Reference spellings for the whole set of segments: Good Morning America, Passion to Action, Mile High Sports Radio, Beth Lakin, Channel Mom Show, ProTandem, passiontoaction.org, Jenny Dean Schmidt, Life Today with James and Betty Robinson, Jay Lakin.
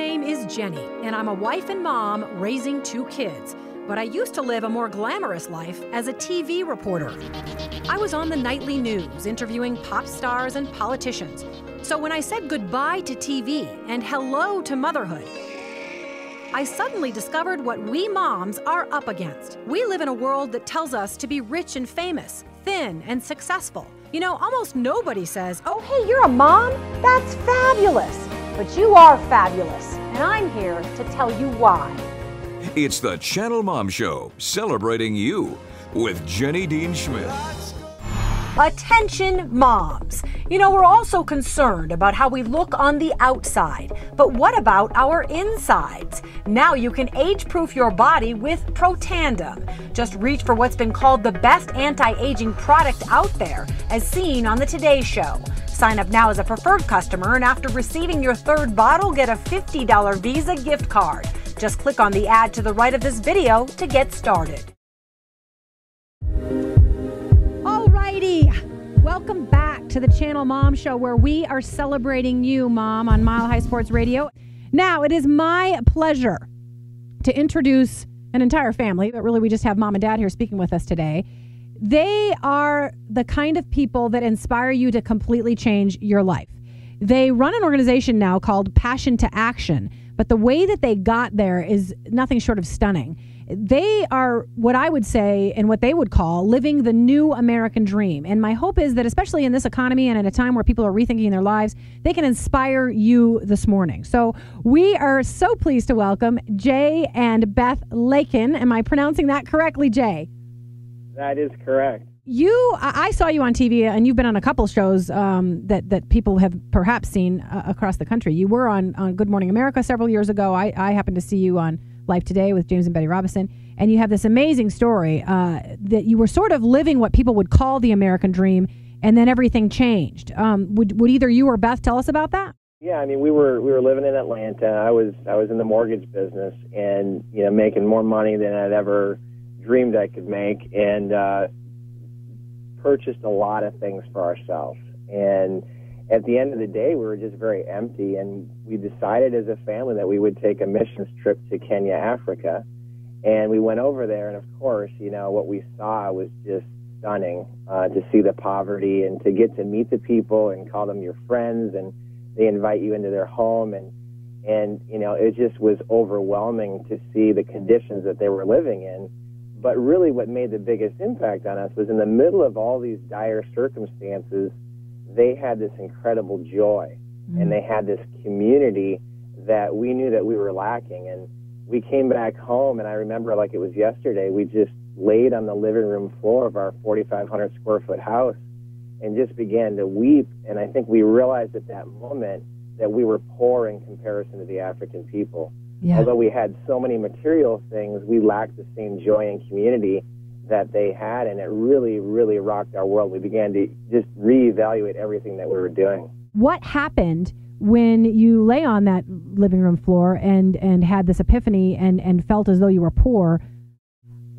name is Jenny, and I'm a wife and mom raising two kids. But I used to live a more glamorous life as a TV reporter. I was on the nightly news interviewing pop stars and politicians. So when I said goodbye to TV and hello to motherhood, I suddenly discovered what we moms are up against. We live in a world that tells us to be rich and famous, thin and successful. You know, almost nobody says, oh, hey, you're a mom? That's fabulous. But you are fabulous, and I'm here to tell you why. It's the Channel Mom Show, celebrating you with Jenny Dean Schmidt. Attention moms. You know, we're also concerned about how we look on the outside, but what about our insides? Now you can age-proof your body with ProTandem. Just reach for what's been called the best anti-aging product out there, as seen on the Today Show. Sign up now as a preferred customer, and after receiving your third bottle, get a $50 Visa gift card. Just click on the ad to the right of this video to get started. Alrighty, welcome back to the Channel Mom Show, where we are celebrating you, Mom, on Mile High Sports Radio. Now, it is my pleasure to introduce an entire family, but really we just have Mom and Dad here speaking with us today. They are the kind of people that inspire you to completely change your life. They run an organization now called Passion to Action, but the way that they got there is nothing short of stunning. They are what I would say and what they would call living the new American dream. And my hope is that, especially in this economy and at a time where people are rethinking their lives, they can inspire you this morning. So we are so pleased to welcome Jay and Beth Lakin. Am I pronouncing that correctly, Jay? That is correct. I saw you on TV, and you've been on a couple shows that people have perhaps seen across the country. You were on Good Morning America several years ago. I happened to see you on Life Today with James and Betty Robinson, and you have this amazing story that you were sort of living what people would call the American dream, and then everything changed. Would either you or Beth tell us about that? Yeah, I mean, we were living in Atlanta. I was in the mortgage business, and you know, making more money than I'd ever dreamed I could make, and purchased a lot of things for ourselves. And at the end of the day, we were just very empty, and we decided as a family that we would take a missions trip to Kenya, Africa. And we went over there, and of course, you know, what we saw was just stunning, to see the poverty and to get to meet the people and call them your friends, and they invite you into their home. And you know, it just was overwhelming to see the conditions that they were living in. But really what made the biggest impact on us was, in the middle of all these dire circumstances, they had this incredible joy, and they had this community that we knew that we were lacking. And we came back home, and I remember like it was yesterday, we just laid on the living room floor of our 4,500 square foot house and just began to weep. And I think we realized at that moment that we were poor in comparison to the African people. Yeah. Although we had so many material things, we lacked the same joy and community that they had, and it really, really rocked our world. We began to just reevaluate everything that we were doing. What happened when you lay on that living room floor and had this epiphany and felt as though you were poor?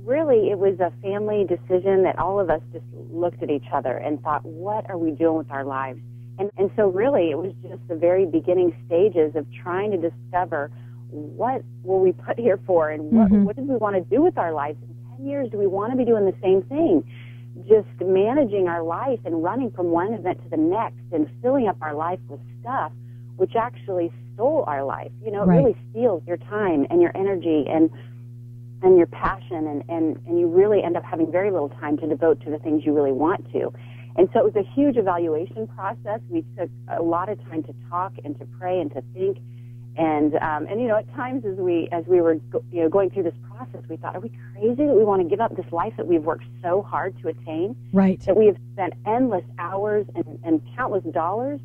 Really, it was a family decision that all of us just looked at each other and thought, what are we doing with our lives? And so really, it was just the very beginning stages of trying to discover what were we put here for, and what did we want to do with our lives? Years, do we want to be doing the same thing, just managing our life and running from one event to the next and filling up our life with stuff which actually stole our life? You know, it really steals your time and your energy and your passion, and you really end up having very little time to devote to the things you really want to. And so it was a huge evaluation process. We took a lot of time to talk and to pray and to think. And you know, at times as we were going through this process, we thought, are we crazy that we want to give up this life that we've worked so hard to attain? Right. That we have spent endless hours and countless dollars,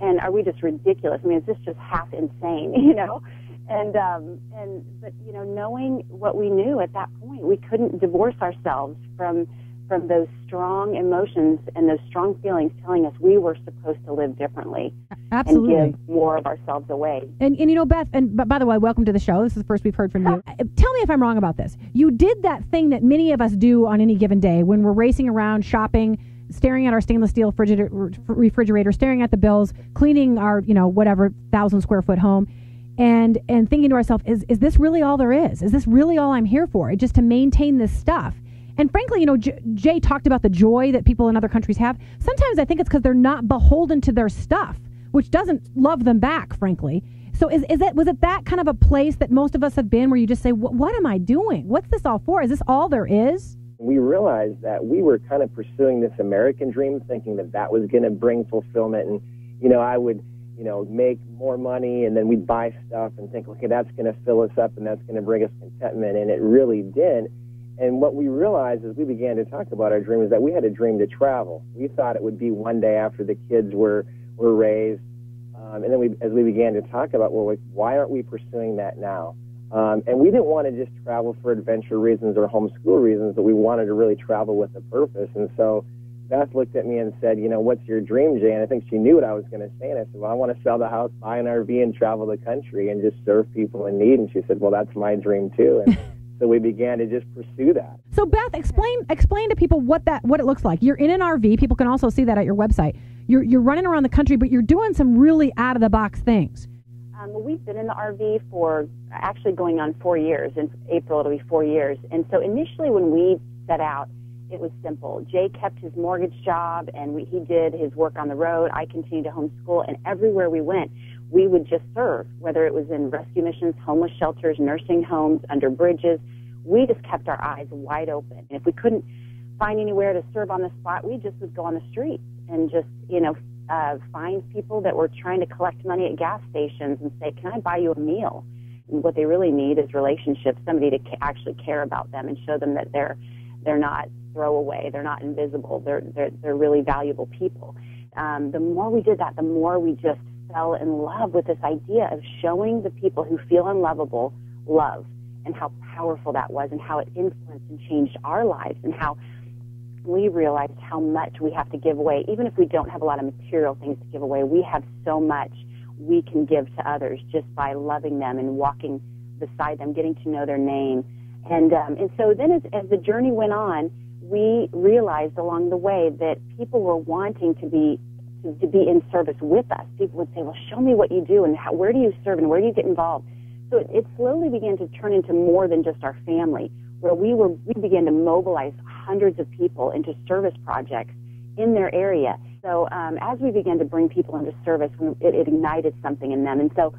and are we just ridiculous? I mean, is this just half insane? You know, but you know, knowing what we knew at that point, we couldn't divorce ourselves from those strong emotions and those strong feelings telling us we were supposed to live differently. Absolutely. And give more of ourselves away. And you know, Beth, and by the way, welcome to the show. This is the first we've heard from you. Tell me if I'm wrong about this. You did that thing that many of us do on any given day when we're racing around, shopping, staring at our stainless steel refrigerator, staring at the bills, cleaning our, you know, whatever, 1,000 square foot home. and thinking to ourselves, is this really all there is? Is this really all I'm here for? Just to maintain this stuff. And frankly, you know, Jay talked about the joy that people in other countries have. Sometimes I think it's because they're not beholden to their stuff, which doesn't love them back, frankly. So was it that kind of a place that most of us have been, where you just say, what am I doing? What's this all for? Is this all there is? We realized that we were kind of pursuing this American dream, thinking that that was going to bring fulfillment. And, you know, I would, you know, make more money, and then we'd buy stuff and think, okay, that's going to fill us up and that's going to bring us contentment. And it really did. And what we realized as we began to talk about our dream is that we had a dream to travel. We thought it would be one day after the kids were raised. And then as we began to talk about, well, why aren't we pursuing that now? And we didn't want to just travel for adventure reasons or homeschool reasons, but we wanted to really travel with a purpose. And so Beth looked at me and said, you know, what's your dream, Jay? And I think she knew what I was going to say. And I said, well, I want to sell the house, buy an RV, and travel the country and just serve people in need. And she said, well, that's my dream, too. And so we began to just pursue that. So, Beth, explain to people what it looks like. You're in an RV. People can also see that at your website. You're running around the country, but you're doing some really out-of-the-box things. We've been in the RV for actually going on 4 years. In April, it'll be 4 years. And so initially when we set out, it was simple. Jay kept his mortgage job, and he did his work on the road. I continued to homeschool, and everywhere we went, we would just serve, whether it was in rescue missions, homeless shelters, nursing homes, under bridges. We just kept our eyes wide open. And if we couldn't find anywhere to serve on the spot, we just would go on the streets and just, you know, find people that were trying to collect money at gas stations and say, can I buy you a meal? And what they really need is relationships, somebody to actually care about them and show them that they're not throwaway, they're not invisible, they're really valuable people. The more we did that, the more we just fell in love with this idea of showing the people who feel unlovable love, and how powerful that was, and how it influenced and changed our lives, and how we realized how much we have to give away. Even if we don't have a lot of material things to give away, we have so much we can give to others just by loving them and walking beside them, getting to know their name. And so then as the journey went on, we realized along the way that people were wanting to be in service with us. People would say, well, show me what you do, and where do you serve, and where do you get involved? So it slowly began to turn into more than just our family, where we began to mobilize hundreds of people into service projects in their area. So as we began to bring people into service, it ignited something in them. And so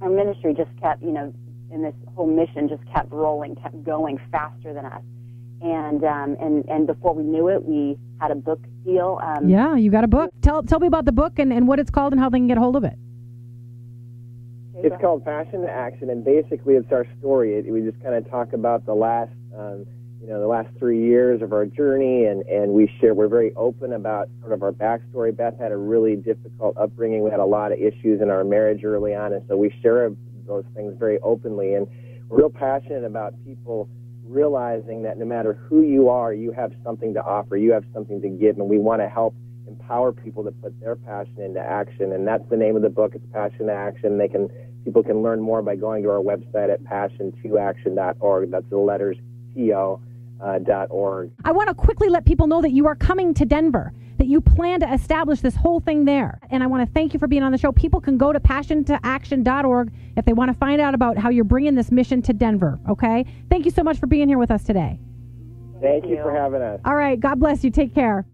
our ministry just kept, you know, and this whole mission just kept rolling, kept going faster than us. And before we knew it, we had a book deal. Yeah, you got a book. Tell me about the book and what it's called and how they can get a hold of it. It's called Passion to Action, and basically it's our story. We just kind of talk about the last 3 years of our journey, and we're very open about sort of our backstory. Beth had a really difficult upbringing. We had a lot of issues in our marriage early on, and so we share those things very openly. And we're real passionate about people realizing that no matter who you are, you have something to offer, you have something to give, and we want to help empower people to put their passion into action. And that's the name of the book. It's Passion to Action. People can learn more by going to our website at passiontoaction.org. That's the letters .org. I want to quickly let people know that you are coming to Denver, that you plan to establish this whole thing there. And I want to thank you for being on the show. People can go to passiontoaction.org if they want to find out about how you're bringing this mission to Denver, okay? Thank you so much for being here with us today. Thank you for having us. All right. God bless you. Take care.